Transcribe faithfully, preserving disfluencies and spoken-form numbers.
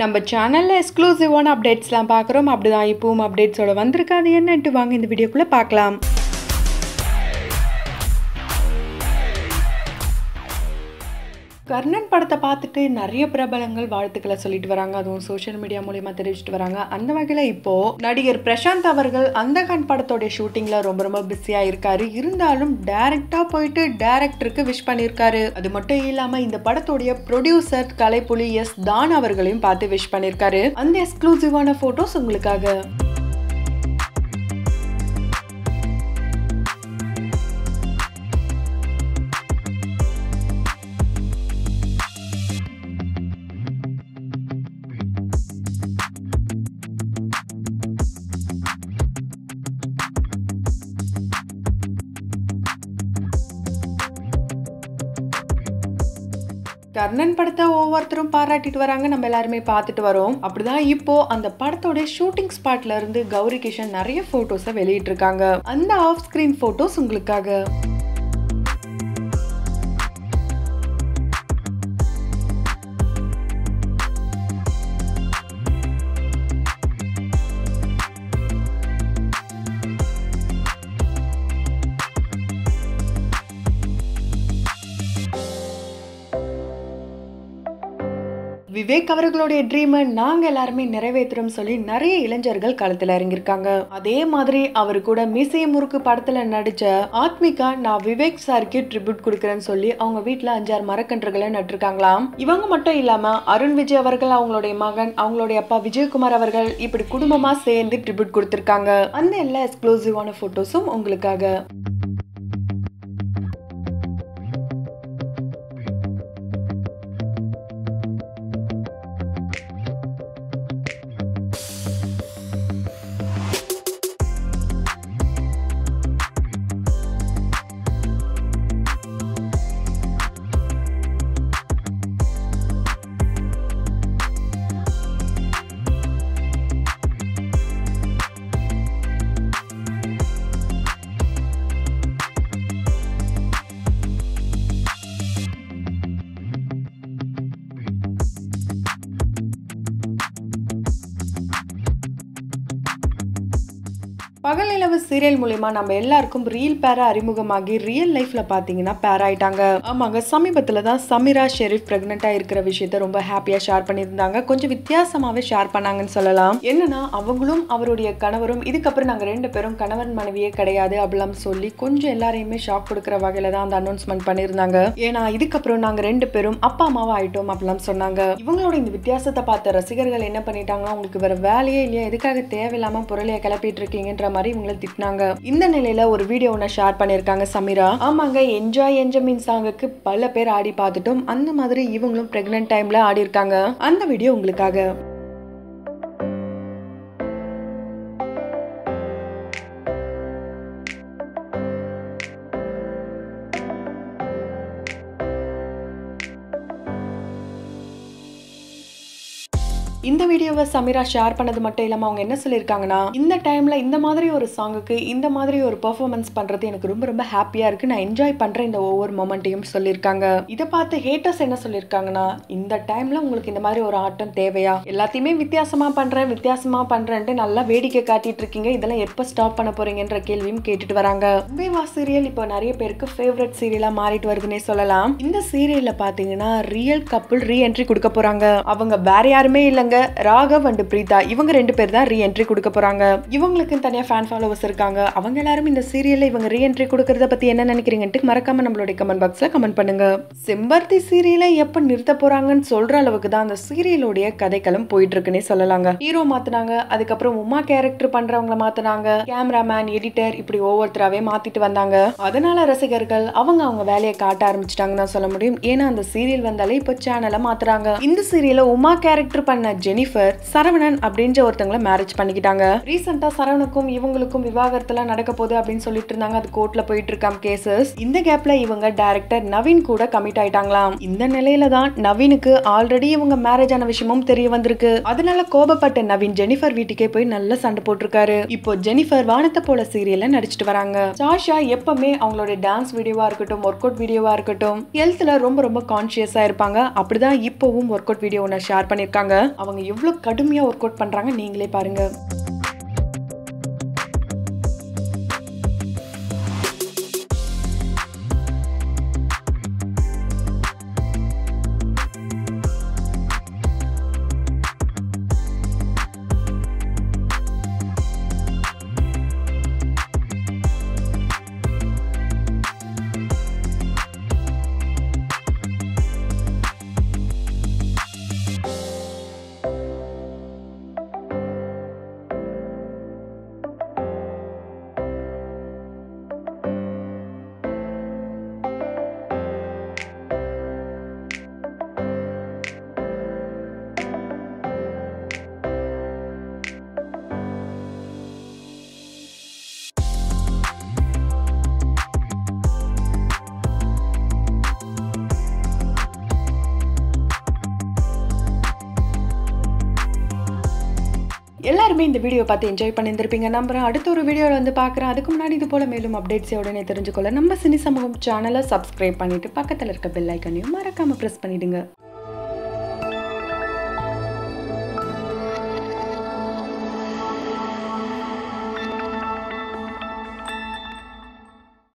நம்ம சேனலில் எக்ஸ்க்ளூசிவான அப்டேட்ஸ்லாம் பார்க்குறோம். அப்படி தான் இப்போவும் அப்டேட்ஸோடு வந்திருக்கு. அது என்னன்ட்டு வாங்க இந்த வீடியோக்குள்ளே பார்க்கலாம். கர்ணன் படத்தை பார்த்துட்டு நிறைய பிரபலங்கள் வாழ்த்துக்களை சொல்லிட்டு வராங்க, அதுவும் சோஷியல் மீடியா மூலமா தெரிவிச்சுட்டு வராங்க. அந்த வகையில் இப்போ நடிகர் பிரசாந்த் அவர்கள் அந்த கர்ணன் படத்தோடைய ஷூட்டிங்ல ரொம்ப ரொம்ப பிஸியா இருக்காரு. இருந்தாலும் டைரக்டா போயிட்டு டைரக்டருக்கு விஷ் பண்ணியிருக்காரு. அது மட்டும் இல்லாம இந்த படத்தோடைய ப்ரொடியூசர் கலைப்புலி எஸ் தான் அவர்களையும் பார்த்து விஷ் பண்ணியிருக்காரு. அந்த எக்ஸ்க்ளூசிவான போட்டோஸ் உங்களுக்காக. கர்ணன் படத்தை ஒவ்வொருத்தரும் பாராட்டிட்டு வராங்க, நம்ம எல்லாருமே பார்த்துட்டு வரோம். அப்படிதான் இப்போ அந்த படத்தோட ஷூட்டிங் ஸ்பாட்ல இருந்து கௌரி கிஷன் நிறைய போட்டோஸை வெளியிட்டு இருக்காங்க. அந்த ஆஃப் ஸ்கிரீன் போட்டோஸ் உங்களுக்காக. விவேக் அவர்களுடைய ட்ரீமை நாங்க எல்லாருமே நிறைவேற்றுறோம் சொல்லி நிறைய இளைஞர்கள் களத்துல இறங்கியிருக்காங்க. அதே மாதிரி அவரு கூட மீசை முறுக்கு படத்துல நடிச்ச ஆத்மிகா நான் விவேக் சாருக்கு ட்ரிபியூட் கொடுக்கறேன்னு சொல்லி அவங்க வீட்டுல அஞ்சாறு மரக்கன்றுகளை நட்டிருக்காங்களாம். இவங்க மட்டும் இல்லாம அருண் விஜய் அவர்கள், அவங்களுடைய மகன், அவங்களுடைய அப்பா விஜயகுமார் அவர்கள் இப்படி குடும்பமா சேர்ந்து ட்ரிபியூட் கொடுத்திருக்காங்க. அந்த எல்லா எக்ஸ்க்ளூசிவான போட்டோஸும் உங்களுக்காக. பகல் நிலவு சீரியல் மூலமா நம்ம எல்லாருக்கும் ரியல் பேரா அறிமுகமாகி ரியல் லைஃப்ல பாத்தீங்கன்னா பேர் ஆயிட்டாங்க. ஆமாங்க, சமீபத்துல தான் சமீரா ஷெரீஃப் பிரெக்னென்ட்டா இருக்கிற விஷயத்த ரொம்ப ஹாப்பியா ஷேர் பண்ணியிருந்தாங்க. கொஞ்சம் வித்தியாசமாவே ஷேர் பண்ணாங்கன்னு சொல்லலாம். என்னன்னா அவங்களும் அவருடைய கணவரும் இதுக்கப்புறம் நாங்க ரெண்டு பேரும் கணவன் மனைவியே கிடையாது அப்படிலாம் சொல்லி கொஞ்சம் எல்லாரையுமே ஷாக் கொடுக்குற வகையில தான் அந்த அனௌன்ஸ்மெண்ட் பண்ணியிருந்தாங்க. ஏன்னா இதுக்கப்புறம் நாங்க ரெண்டு பேரும் அப்பா அம்மாவா ஆயிட்டோம் அப்படிலாம் சொன்னாங்க. இவங்களோட இந்த வித்தியாசத்தை பார்த்த ரசிகர்கள் என்ன பண்ணிட்டாங்க, உங்களுக்கு வேற வேலையே இல்லையா, எதுக்காக தேவையில்லாம பொருளைய கிளப்பிட்டு இருக்கீங்கன்ற மாதிரி இவங்களை திட்டினாங்க. இந்த நிலையில ஒரு வீடியோ ஒன்று ஷேர் பண்ணியிருக்காங்க சமீரா. ஆமாங்க, என்ஜாய் என்ஜமின் சாங்குக்கு பல பேர் ஆடி பார்த்துட்டோம், அந்த மாதிரி இவங்களும் பிரெக்னன்ட் டைம்ல ஆடி இருக்காங்க. அந்த வீடியோ உங்களுக்காக. இந்த வீடியோவை சமீரா ஷேர் பண்ணது மட்டும் இல்லாமல் அவங்க என்ன சொல்லியிருக்காங்கன்னா, இந்த டைம்ல இந்த மாதிரி ஒரு சாங்குக்கு இந்த மாதிரி ஒரு பெர்ஃபார்மன்ஸ் பண்றது எனக்கு ரொம்ப ரொம்ப ஹாப்பியா இருக்கு, நான் என்ஜாய் பண்றேன் இந்த ஒவ்வொரு மொமெண்ட்டையும் சொல்லியிருக்காங்க. இதை பார்த்து ஹேட்டர்ஸ் என்ன சொல்லியிருக்காங்கன்னா, இந்த டைம்ல உங்களுக்கு இந்த மாதிரி ஒரு ஆட்டம் தேவையா, எல்லாத்தையுமே வித்தியாசமா பண்றேன் வித்தியாசமா பண்றேன்ட்டு நல்லா வேடிக்கை காட்டிட்டு இருக்கீங்க, இதெல்லாம் எப்போ ஸ்டாப் பண்ண போறீங்கன்ற கேள்வியும் கேட்டுட்டு வராங்க. தேவா சீரியல் இப்போ நிறைய பேருக்கு ஃபேவரட் சீரியலா மாறிட்டு வருதுன்னே சொல்லலாம். இந்த சீரியல்ல பாத்தீங்கன்னா ரியல் கப்புள் ரீ என்ட்ரி கொடுக்க போறாங்க. அவங்க வேற யாருமே இல்லைங்க, ராகவ் அண்ட் பிரீதா, இவங்க ரெண்டு பேர் தான் ரீ என்ட்ரி கொடுக்க போறாங்க. இவங்களுக்கு தனியா ஃபேன் ஃபாலோவர்ஸ் இருக்காங்க. அவங்க எல்லாரும் இந்த சீரியல்ல இவங்க ரீ என்ட்ரி கொடுக்கறத பத்தி என்ன நினைக்கிறீங்கன்ட்டு மறக்காம நம்மளோட கமெண்ட் பாக்ஸ்ல கமெண்ட் பண்ணுங்க. செம்பருத்தி சீரியலை எப்ப நிறுத்த போறாங்கன்னு சொல்ற அளவுக்கு தான் அந்த சீரியலோடைய கதைக்களம் போயிட்டு இருக்குன்னே சொல்லலாங்க. ஹீரோ மாத்தினாங்க, அதுக்கப்புறம் உமா கேரக்டர் பண்றவங்களை மாத்தினாங்க, கேமராமேன், எடிட்டர், இப்படி ஒவ்வொருத்தராவே மாத்திட்டு வந்தாங்க. அதனால ரசிகர்கள் அவங்க அவங்க வேலையை காட்ட ஆரம்பிச்சிட்டாங்கன்னு தான் சொல்ல முடியும். ஏன்னா அந்த சீரியல் வந்தாலே இப்போ சேனலை மாத்துறாங்க. இந்த சீரியல உமா கேரக்டர் பண்ண ஜெனிஃபர் சரவணன் அப்படின்ற ஒருத்தவங்களை மேரேஜ் பண்ணிக்கிட்டாங்க. ரீசெண்டா சரவணுக்கும் இவங்களுக்கும் விவாகரத்துல நடக்க போகுது அப்படின்னு சொல்லிட்டு இருந்தாங்க. அது கோர்ட்ல போயிட்டு இருக்காங்க கேசஸ். இந்த கேப்ல இவங்க டைரக்டர் நவீன் கூட கமிட் ஆயிட்டாங்களாம். இந்த நிலையில தான் நவீனுக்கு ஆல்ரெடி இவங்க மேரேஜ் ஆன விஷயமும் தெரிய வந்திருக்கு. அதனால கோபப்பட்ட நவீன் ஜெனிஃபர் வீட்டுக்கே போய் நல்ல சண்டை போட்டிருக்காரு. இப்போ ஜெனிஃபர் வானத்தை போல சீரியல்ல நடிச்சிட்டு வராங்க. சாஷா எப்பவுமே அவங்களோட டான்ஸ் வீடியோவா இருக்கட்டும், ஒர்க் அவுட் வீடியோவா இருக்கட்டும், ஹெல்த்ல ரொம்ப ரொம்ப கான்சியஸா இருப்பாங்க. அப்படிதான் இப்பவும் ஒர்க் அவுட் வீடியோ ஒன்னு ஷேர் பண்ணிருக்காங்க. அவங்க எவ்வளோ கடுமையாக ஒர்க் அவுட் பண்ணுறாங்க நீங்களே பாருங்கள். எல்லாருமே இந்த வீடியோ பார்த்து என்ஜாய் பண்ணியிருப்பீங்க நம்புறேன். அடுத்த ஒரு வீடியோவில் வந்து பார்க்குறேன். அதுக்கு முன்னாடி இது போல் மேலும் அப்டேட்ஸை உடனே தெரிஞ்சுக்கொள்ள நம்ம சினி சமூகம் சேனலை சப்ஸ்கிரைப் பண்ணிவிட்டு பக்கத்தில் இருக்க பெல் ஐக்கனையும் மறக்காமல் ப்ரெஸ் பண்ணிவிடுங்க.